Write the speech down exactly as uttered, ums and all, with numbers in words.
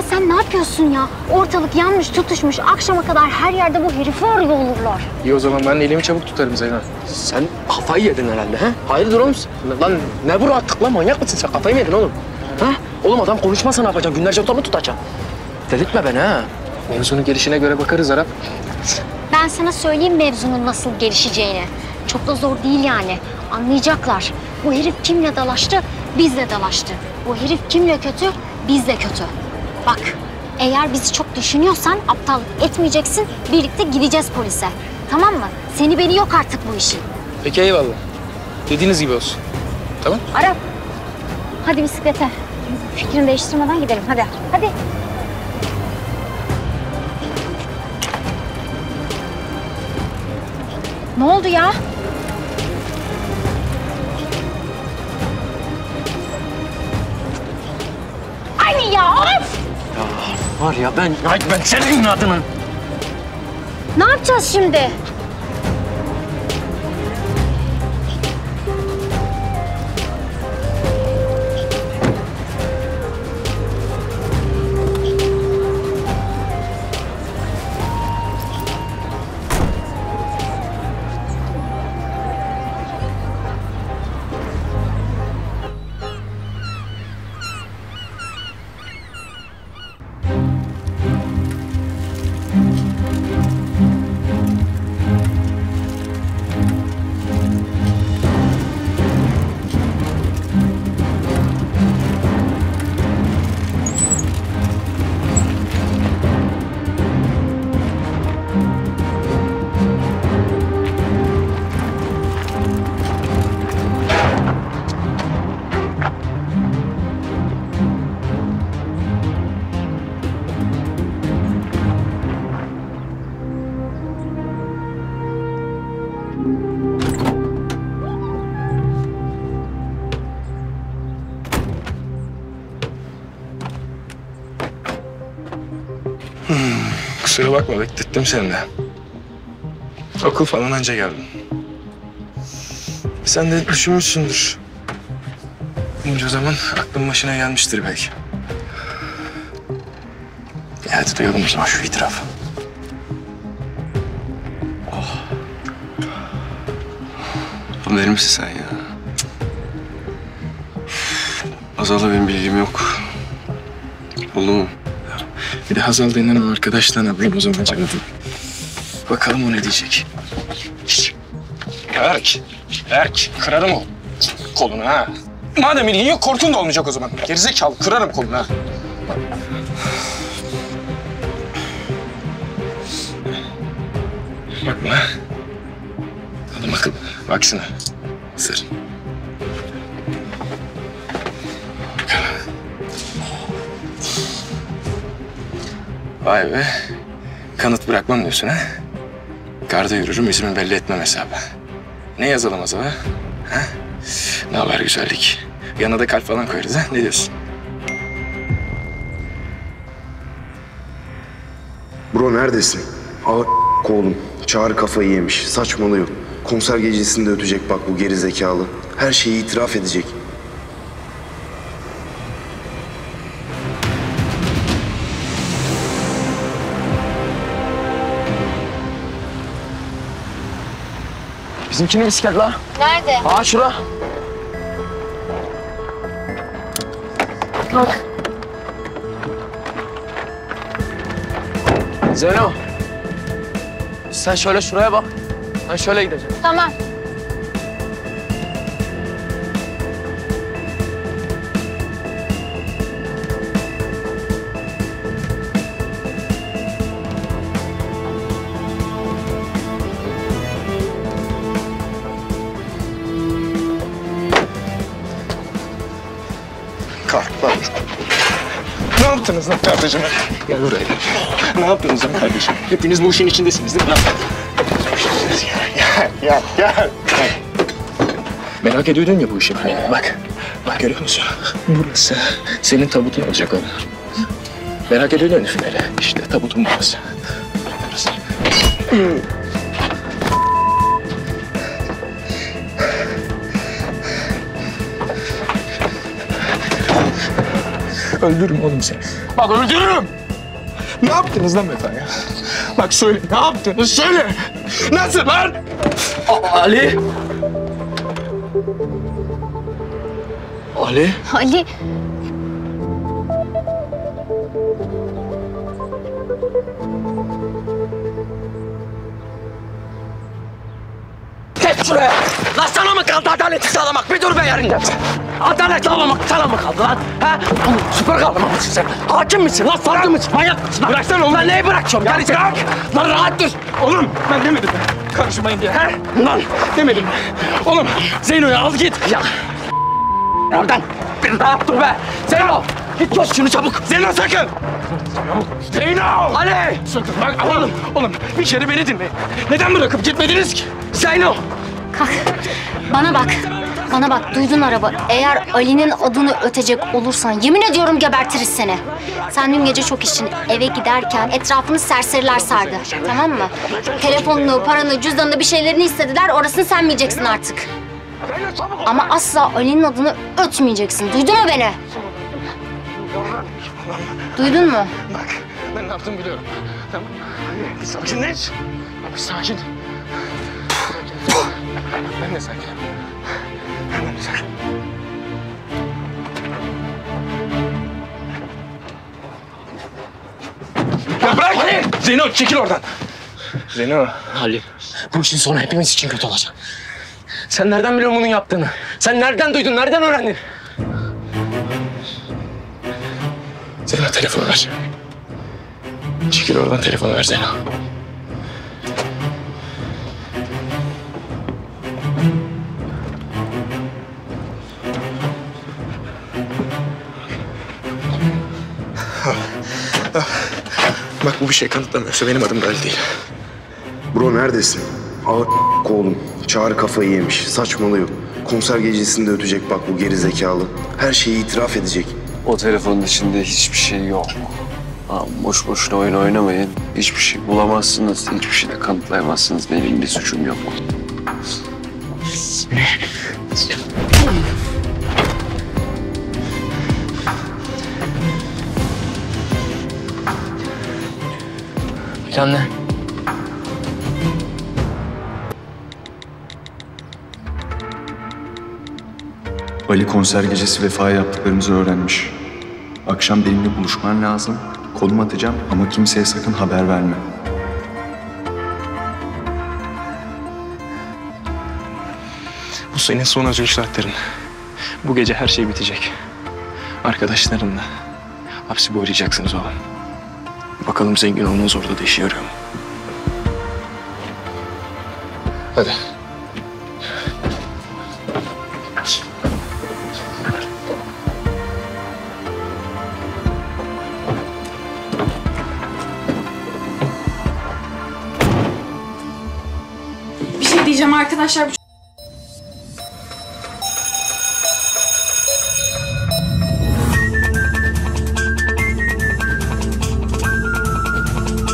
Ya sen ne yapıyorsun ya? Ortalık yanmış, tutuşmuş. Akşama kadar her yerde bu herifi arıyor olurlar. İyi o zaman ben elimi çabuk tutarım Zeynep. Sen kafayı yedin herhalde ha? Hayırdır oğlum? Lan ne bu rahatlık lan? Manyak mısın sen? Kafayı mı yedin oğlum? Ha? Oğlum adam konuşmasa ne yapacaksın? Günlerce otamı tutacaksın. Delirtme beni ha. Mevzunun gelişine göre bakarız Arap. Ben sana söyleyeyim mevzunun nasıl gelişeceğini. Çok da zor değil yani. Anlayacaklar. Bu herif kimle dalaştı? Bizle dalaştı. Bu herif kimle kötü? Bizle kötü. Bak, eğer bizi çok düşünüyorsan aptallık etmeyeceksin. Birlikte gideceğiz polise. Tamam mı? Seni beni yok artık bu işin. Peki eyvallah. Dediğiniz gibi olsun. Tamam? Arap. Hadi bisiklete. Fikrini değiştirmeden gidelim. Hadi. Hadi. Ne oldu ya? Ay ya of! Ya var ya ben, ay ben senin adını. Ne yapacağız şimdi? Kusura bakma, beklettim seni de. Okul falan önce geldim. Sen de düşünmüşsündür. Bunca zaman aklın başına gelmiştir belki. E hadi duyalım o zaman şu itirafı. Oh. Lan deli misin sen ya? Azal'la benim bilgim yok. Oldu mu? Bir de Hazal denen arkadaşlarına bulayım o zaman canım. Bakalım o ne diyecek. Erk, Erk. Kırarım o kolunu ha. Madem ilgin yok korkun da olmayacak o zaman. Gerizekalı kırarım kolunu ha. Bakma. Adam akıllı. Baksana. Sır. Vay be, kanıt bırakmam diyorsun ha? Garda yürürüm, izimi belli etmem hesabı. Ne yazalım azaba? Ha? Ne haber güzellik? Yanına da kalp falan koyarız ha, ne diyorsun? Bro neredesin? Ağır oğlum, Çağrı kafayı yemiş, saçmalıyor. Konser gecesinde ötecek bak bu gerizekalı. Her şeyi itiraf edecek. Bizimkinin bisiklet la. Nerede? Aa şura. Bak. Zeno. Sen şöyle şuraya bak. Ben şöyle gideceğim. Tamam. Ne yaptınız lan kardeşim? Gel buraya. Ne yaptınız lan kardeşim? Hepiniz bu işin içindesiniz değil mi? Gel, gel, gel. Merak ediyordun ya bu işi. Bak, bak görüyor musun? Burası senin tabutun olacak oğlum. Merak ediyordun üfleri. İşte tabutun burası. Burası. Öldürürüm oğlum seni. Bak öldürürüm. Ne yaptınız lan Metan ya? Bak söyle, ne yaptınız? Söyle! Nasıl lan? Ali! Ali! Ali! Geç şuraya! Lan sana mı kaldı adaleti sağlamak? Bir dur be yerinde! Adalet sağlamak sana mı kaldı lan? Ha? Süper kalamamışsın sen. Hakim misin lan? Farklı mısın? Manyak mısın lan? Bıraksana oğlum. Lan neyi bırakıyorum? Ya bırak! Lan. lan rahat dur! Oğlum ben demedim ben. Karışmayın diye. He? Lan demedim ben. Oğlum Zeyno'yu al git. Ya. Oradan bir rahat dur be. Zeyno! Git koş şunu çabuk. Zeyno sakın! Zeyno! Ali! Sakın bak oğlum. Oğlum bir kere beni dinleyin. Neden bırakıp gitmediniz ki? Zeyno! Kalk. Bana bak. Bana bak, duydun araba. Eğer Ali'nin adını ötecek olursan yemin ediyorum gebertiriz seni. Sen dün gece çok işin, eve giderken etrafını serseriler sardı. Tamam mı? Telefonunu, paranı, cüzdanını, bir şeylerini istediler. Orasını sen bileceksin artık. Ama asla Ali'nin adını ötmeyeceksin. Duydun mu beni? Duydun mu? Bak, ben ne yaptığımı biliyorum. Tamam. Bir sakinleş. Bir sakin. Ben de sakinim. Ya bırak! Ali! Zeyno çekil oradan! Zeyno! Ali, bu işin sonu hepimiz için kötü olacak. Sen nereden biliyorsun bunun yaptığını? Sen nereden duydun, nereden öğrendin? Zeyno telefonu ver. Çekil oradan, telefonu ver Zeyno. Bak bu bir şey kanıtlamıyorsa benim adım da Ali değil. Bro neredesin? A**k oğlum. Çağrı kafayı yemiş. Saçmalıyor. Konser gecesinde ötecek bak bu geri zekalı. Her şeyi itiraf edecek. O telefonun içinde hiçbir şey yok. Ha, boş boşuna oyun oynamayın. Hiçbir şey bulamazsınız. Hiçbir şey de kanıtlayamazsınız. Benim bir suçum yok. Plan ne? Ali konser gecesi Vefa'ya yaptıklarımızı öğrenmiş. Akşam benimle buluşman lazım. Konum atacağım ama kimseye sakın haber verme. Bu senin son özgür saatlerin. Bu gece her şey bitecek. Arkadaşlarınla hapsi boylayacaksınız oğlum. Bakalım zengin olmanız orada da işe yarıyor mu? Hadi. Bir şey diyeceğim arkadaşlar.